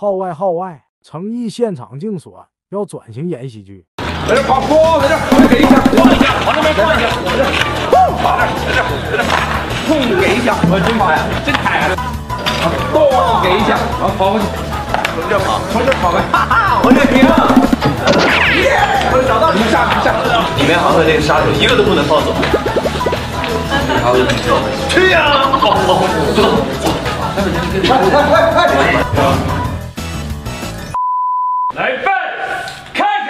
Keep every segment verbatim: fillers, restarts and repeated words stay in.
号外号外！诚毅现场净说要转型演喜剧。在这跑，咣！在这，我给一下，咣一下，往那边咣一下，我这，往这，在这，在这，砰！给一下，我真妈呀，真开了！咚！给一下，往跑过去，从这跑，从这跑过去，哈哈，我这行。我找到你们下下，里面好像这个杀手一个都不能放走。去呀！好，好，走。 来吧，开始！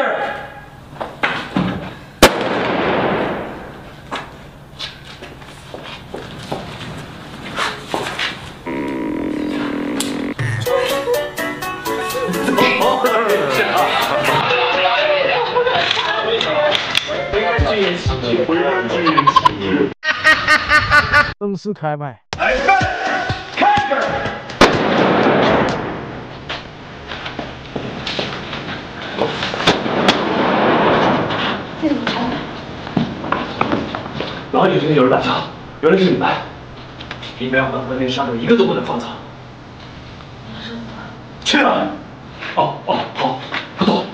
不要去演喜剧，不要去演喜剧。正式开麦。来吧。 老李说有人来了，原来是你们！里面我们那杀手一个都不能放走。去啊！哦哦好，快走！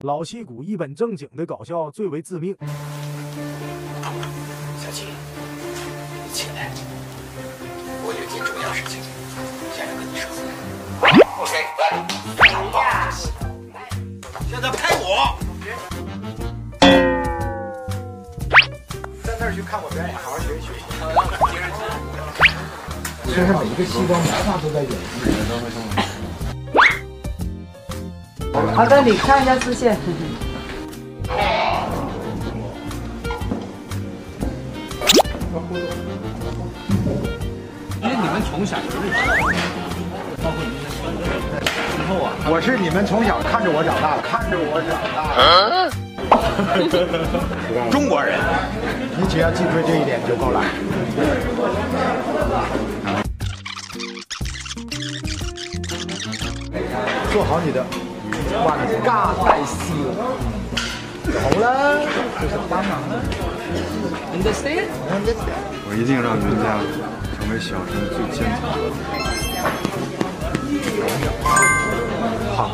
老戏骨一本正经的搞笑最为致命。 现在拍我！在那儿去看我表演，好好学习学习。其实每一个西装模范都在演戏。好的，你看一下视线。因为你们从小就是。 包括你们之后啊，我是你们从小看着我长大的，看着我长大的。中国人，你只要记住这一点就够了。做好你的广尬大戏，好了，就是帮忙了。Understand？ 我一定让云家成为小城最坚强的。 好。